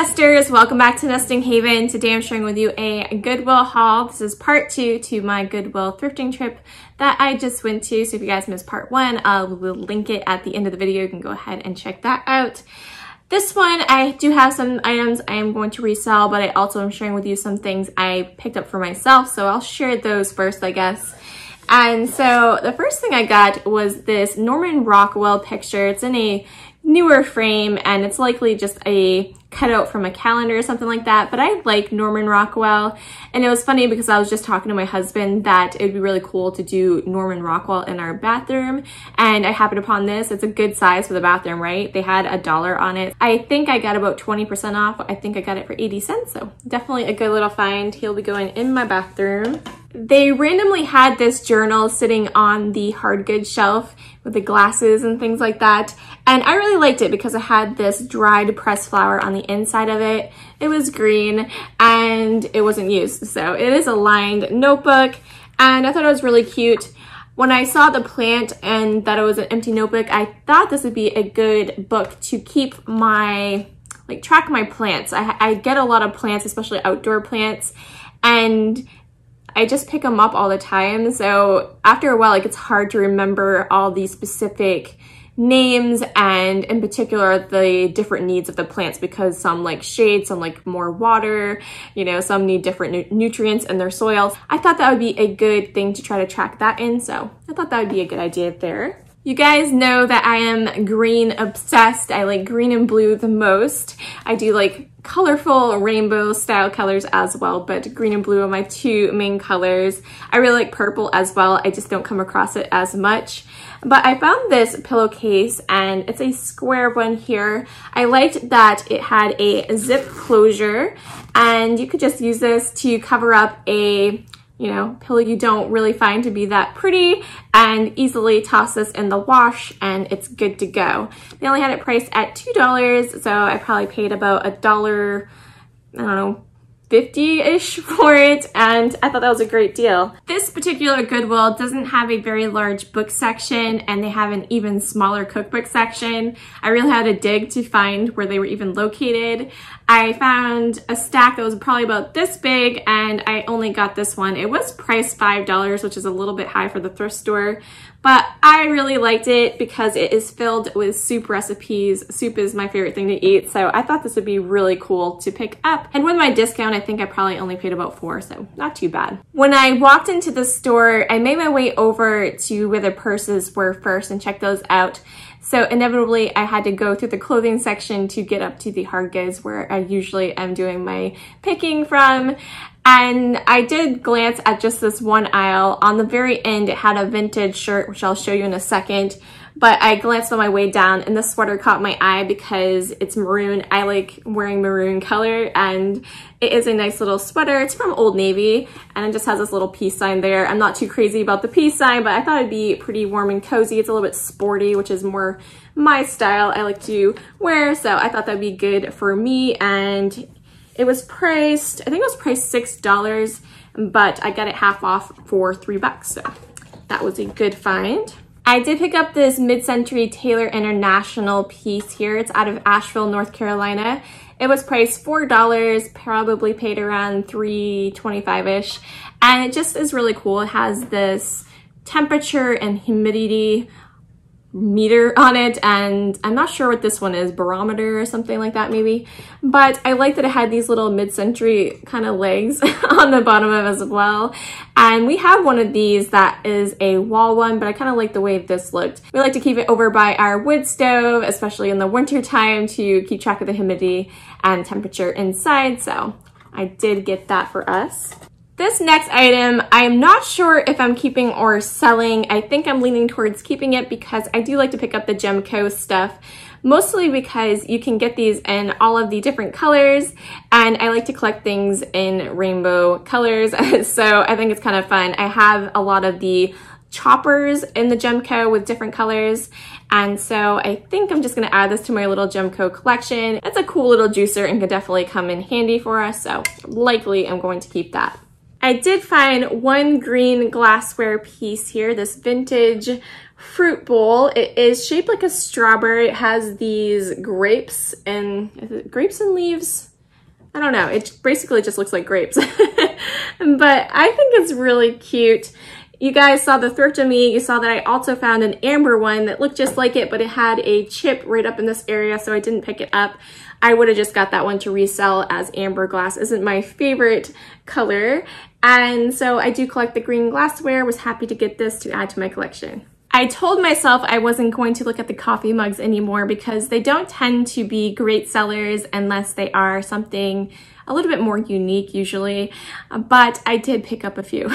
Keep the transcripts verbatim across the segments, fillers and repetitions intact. nesters, welcome back to Nesting Haven. Today I'm sharing with you a Goodwill haul. This is part two to my Goodwill thrifting trip that I just went to. So if you guys missed part one, I will link it at the end of the video. You can go ahead and check that out. This one, I do have some items I am going to resell, but I also am sharing with you some things I picked up for myself. So I'll share those first, I guess. And so the first thing I got was this Norman Rockwell picture. It's in a newer frame and it's likely just a cutout from a calendar or something like that, but I like Norman Rockwell, and it was funny because I was just talking to my husband that it would be really cool to do Norman Rockwell in our bathroom, and I happened upon this. It's a good size for the bathroom, right? They had a dollar on it. I think I got about twenty percent off. I think I got it for eighty cents, so definitely a good little find. He'll be going in my bathroom. They randomly had this journal sitting on the hard goods shelf with the glasses and things like that, and I really liked it because it had this dried pressed flower on the inside of it. It was green and it wasn't used, so it is a lined notebook, and I thought it was really cute. When I saw the plant and that it was an empty notebook, I thought this would be a good book to keep my, like, track my plants. I, I get a lot of plants, especially outdoor plants, and I just pick them up all the time, so after a while, like, it's hard to remember all these specific names and in particular the different needs of the plants, because some like shade, some like more water, you know, some need different nu nutrients in their soils. I thought that would be a good thing to try to track that in, so I thought that would be a good idea there. You guys know that I am green obsessed. I like green and blue the most. I do like colorful rainbow style colors as well, but green and blue are my two main colors. I really like purple as well. I just don't come across it as much. But I found this pillowcase and it's a square one here. I liked that it had a zip closure and you could just use this to cover up a, you know, pillow you don't really find to be that pretty, and easily toss this in the wash and it's good to go. They only had it priced at two dollars, so I probably paid about a dollar, I don't know, fifty-ish for it, and I thought that was a great deal. This particular Goodwill doesn't have a very large book section, and they have an even smaller cookbook section. I really had to dig to find where they were even located. I found a stack that was probably about this big, and I only got this one. It was priced five dollars, which is a little bit high for the thrift store, but I really liked it because it is filled with soup recipes. Soup is my favorite thing to eat, so I thought this would be really cool to pick up. And with my discount, I think I probably only paid about four, so not too bad. When I walked into the store, I made my way over to where the purses were first and checked those out. So inevitably, I had to go through the clothing section to get up to the hard goods where I usually am doing my picking from. And I did glance at just this one aisle. On the very end, it had a vintage shirt, which I'll show you in a second. But I glanced on my way down and this sweater caught my eye because it's maroon. I like wearing maroon color and it is a nice little sweater. It's from Old Navy and it just has this little peace sign there. I'm not too crazy about the peace sign, but I thought it'd be pretty warm and cozy. It's a little bit sporty, which is more my style I like to wear. So I thought that'd be good for me, and it was priced, I think it was priced six dollars, but I got it half off for three bucks. So that was a good find. I did pick up this mid-century Taylor International piece here. It's out of Asheville, North Carolina. It was priced four dollars, probably paid around three twenty-five-ish. And it just is really cool. It has this temperature and humidity meter on it, and I'm not sure what this one is, barometer or something like that maybe, but I like that it had these little mid-century kind of legs on the bottom of it as well. And we have one of these that is a wall one, but I kind of like the way this looked. We like to keep it over by our wood stove, especially in the winter time, to keep track of the humidity and temperature inside, so I did get that for us. This next item, I'm not sure if I'm keeping or selling. I think I'm leaning towards keeping it because I do like to pick up the Gemco stuff, mostly because you can get these in all of the different colors, and I like to collect things in rainbow colors, so I think it's kind of fun. I have a lot of the choppers in the Gemco with different colors, and so I think I'm just going to add this to my little Gemco collection. It's a cool little juicer and could definitely come in handy for us, so likely I'm going to keep that. I did find one green glassware piece here, this vintage fruit bowl. It is shaped like a strawberry. It has these grapes and is it grapes and leaves. I don't know. It basically just looks like grapes, but I think it's really cute. You guys saw the thrift of me. You saw that I also found an amber one that looked just like it, but it had a chip right up in this area, so I didn't pick it up. I would have just got that one to resell, as amber glass isn't my favorite color. And so I do collect the green glassware. Was happy to get this to add to my collection. I told myself I wasn't going to look at the coffee mugs anymore because they don't tend to be great sellers unless they are something a little bit more unique usually, but I did pick up a few.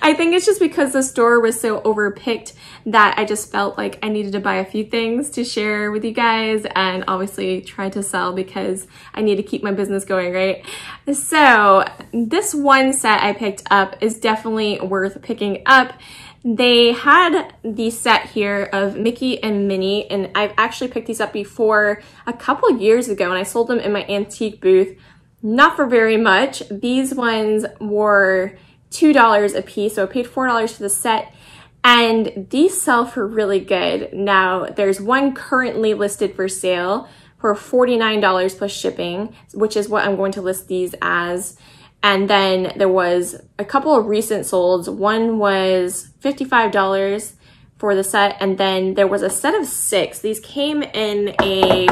I think it's just because the store was so overpicked that I just felt like I needed to buy a few things to share with you guys and obviously try to sell because I need to keep my business going, right? So this one set I picked up is definitely worth picking up. They had the set here of Mickey and Minnie, and I've actually picked these up before a couple years ago, and I sold them in my antique booth, not for very much. These ones were two dollars a piece, so I paid four dollars for the set, and these sell for really good. Now, there's one currently listed for sale for forty-nine dollars plus shipping, which is what I'm going to list these as. And then there was a couple of recent solds. One was fifty-five dollars for the set. And then there was a set of six. These came in a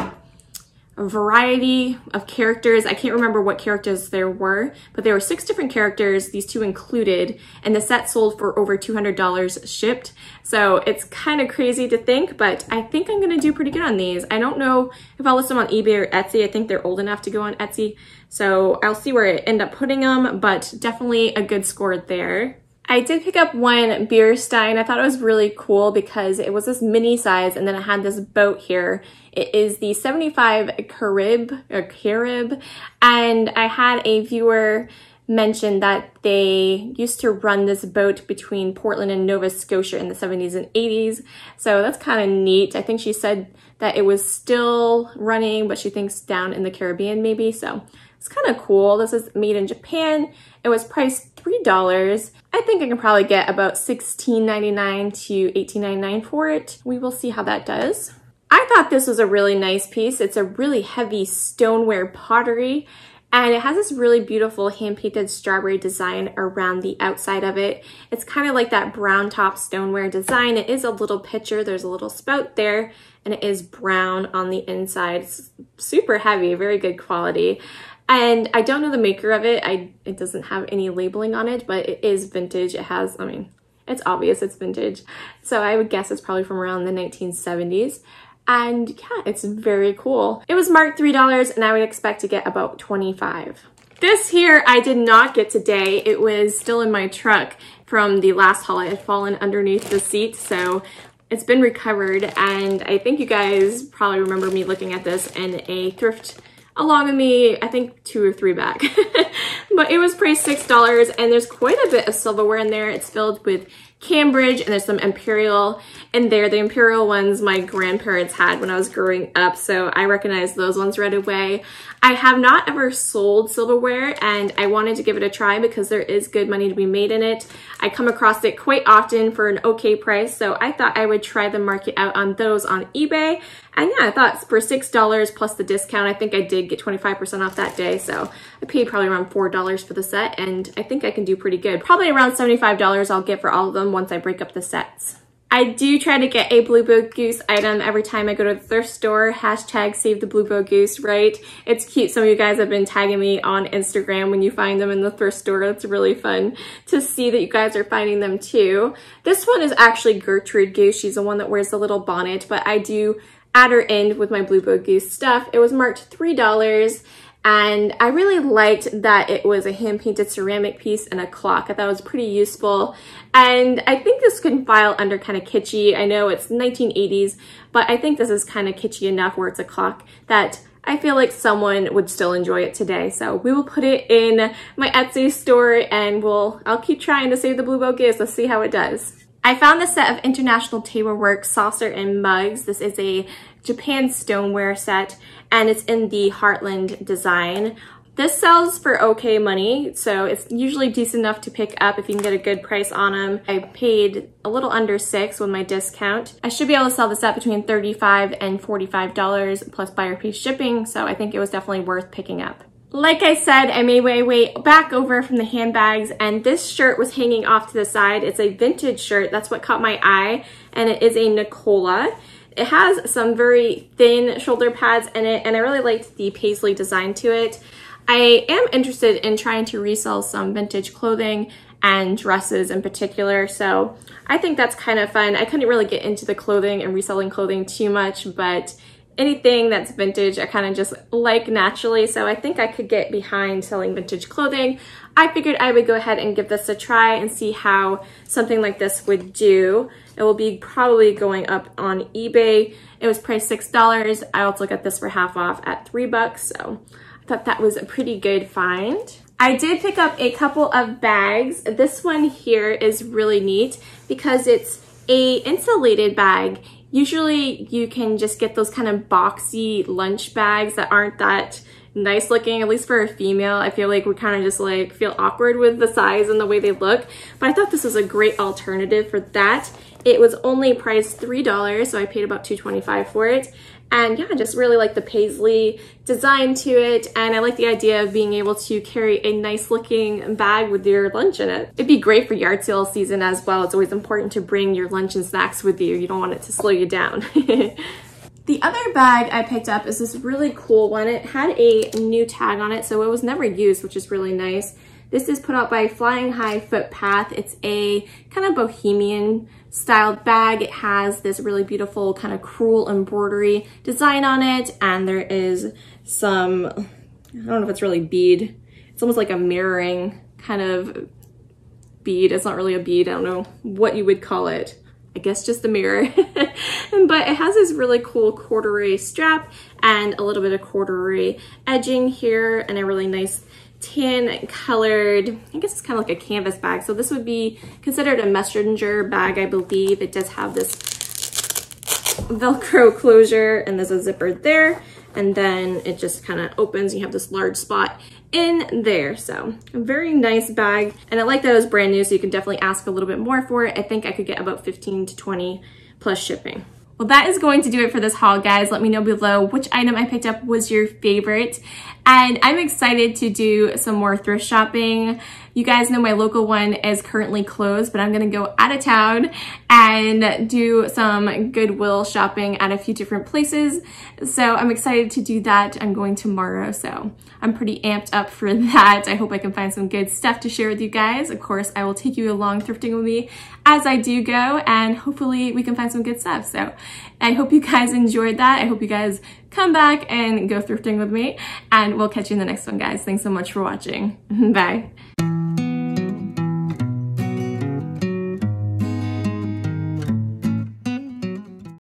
variety of characters. I can't remember what characters there were, but there were six different characters, these two included, and the set sold for over two hundred dollars shipped. So it's kind of crazy to think, but I think I'm gonna do pretty good on these. I don't know if I'll list them on eBay or Etsy. I think they're old enough to go on Etsy, so I'll see where I end up putting them, but definitely a good score there. I did pick up one beer stein. I thought it was really cool because it was this mini size and then it had this boat here. It is the seventy-five Carib, or Carib, and I had a viewer mention that they used to run this boat between Portland and Nova Scotia in the seventies and eighties. So that's kind of neat. I think she said that it was still running, but she thinks down in the Caribbean maybe, so it's kind of cool. This is made in Japan. It was priced three dollars. I think I can probably get about sixteen ninety-nine to eighteen ninety-nine for it. We will see how that does. I thought this was a really nice piece. It's a really heavy stoneware pottery, and it has this really beautiful hand-painted strawberry design around the outside of it. It's kind of like that brown top stoneware design. It is a little pitcher. There's a little spout there, and it is brown on the inside. It's super heavy, very good quality. And I don't know the maker of it. I, it doesn't have any labeling on it, but it is vintage. It has, I mean, it's obvious it's vintage. So I would guess it's probably from around the nineteen seventies. And yeah, it's very cool. It was marked three dollars and I would expect to get about twenty-five dollars. This here I did not get today. It was still in my truck from the last haul. It had fallen underneath the seat, so it's been recovered. And I think you guys probably remember me looking at this in a thrift along with me, I think two or three back. But it was priced six dollars, and there's quite a bit of silverware in there. It's filled with Cambridge, and there's some Imperial in there. The Imperial ones my grandparents had when I was growing up, so I recognize those ones right away. I have not ever sold silverware, and I wanted to give it a try because there is good money to be made in it. I come across it quite often for an okay price, so I thought I would try the market out on those on eBay. And yeah, I thought for six dollars plus the discount, I think I did get twenty-five percent off that day, so I paid probably around four dollars for the set, and I think I can do pretty good. Probably around seventy-five dollars I'll get for all of them once I break up the sets. I do try to get a Bluebird Goose item every time I go to the thrift store. Hashtag save the Bluebird Goose, right? It's cute. Some of you guys have been tagging me on Instagram when you find them in the thrift store. It's really fun to see that you guys are finding them too. This one is actually Gertrude Goose. She's the one that wears the little bonnet, but I do add her in with my Bluebird Goose stuff. It was marked three dollars. And I really liked that it was a hand-painted ceramic piece and a clock. I thought it was pretty useful. And I think this can file under kind of kitschy. I know it's nineteen eighties, but I think this is kind of kitschy enough where it's a clock that I feel like someone would still enjoy it today. So we will put it in my Etsy store, and we'll I'll keep trying to save the Bluebird Goose. Let's see how it does. I found this set of International Table Works saucer and mugs. This is a Japan stoneware set, and it's in the Heartland design. This sells for okay money, so it's usually decent enough to pick up if you can get a good price on them. I paid a little under six with my discount. I should be able to sell this at between thirty-five dollars and forty-five dollars plus buyer fee shipping, so I think it was definitely worth picking up. Like I said, I made my way back over from the handbags, and this shirt was hanging off to the side. It's a vintage shirt, that's what caught my eye, and it is a Nicola. It has some very thin shoulder pads in it, and I really liked the paisley design to it. I am interested in trying to resell some vintage clothing and dresses in particular, so I think that's kind of fun. I couldn't really get into the clothing and reselling clothing too much, but anything that's vintage I kind of just like naturally, so I think I could get behind selling vintage clothing. I figured I would go ahead and give this a try and see how something like this would do. It will be probably going up on eBay. It was priced six dollars. I also got this for half off at three bucks, so thought that was a pretty good find. I did pick up a couple of bags. This one here is really neat because it's a insulated bag. Usually you can just get those kind of boxy lunch bags that aren't that nice looking, at least for a female. I feel like we kind of just like feel awkward with the size and the way they look, but I thought this was a great alternative for that. It was only priced three dollars, so I paid about two twenty-five for it. And yeah, I just really like the paisley design to it, and I like the idea of being able to carry a nice looking bag with your lunch in it. It'd be great for yard sale season as well. It's always important to bring your lunch and snacks with you. You don't want it to slow you down. The other bag I picked up is this really cool one. It had a new tag on it, so it was never used, which is really nice. This is put out by Flying High Footpath. It's a kind of bohemian styled bag. It has this really beautiful kind of crewel embroidery design on it, and there is some, I don't know if it's really bead. It's almost like a mirroring kind of bead. It's not really a bead. I don't know what you would call it. I guess just the mirror. But it has this really cool corduroy strap and a little bit of corduroy edging here, and a really nice tan colored, I guess it's kind of like a canvas bag. So this would be considered a messenger bag, I believe. It does have this Velcro closure, and there's a zipper there, and then it just kind of opens. You have this large spot in there, so a very nice bag, and I like that it was brand new, so you can definitely ask a little bit more for it. I think I could get about fifteen to twenty plus shipping. Well, that is going to do it for this haul, guys. Let me know below which item I picked up was your favorite, and I'm excited to do some more thrift shopping. You guys know my local one is currently closed, but I'm gonna go out of town and do some Goodwill shopping at a few different places, so I'm excited to do that. I'm going tomorrow, so I'm pretty amped up for that. I hope I can find some good stuff to share with you guys. Of course, I will take you along thrifting with me as I do go, and hopefully we can find some good stuff. So I hope you guys enjoyed that. I hope you guys come back and go thrifting with me, and we'll catch you in the next one, guys. Thanks so much for watching. Bye.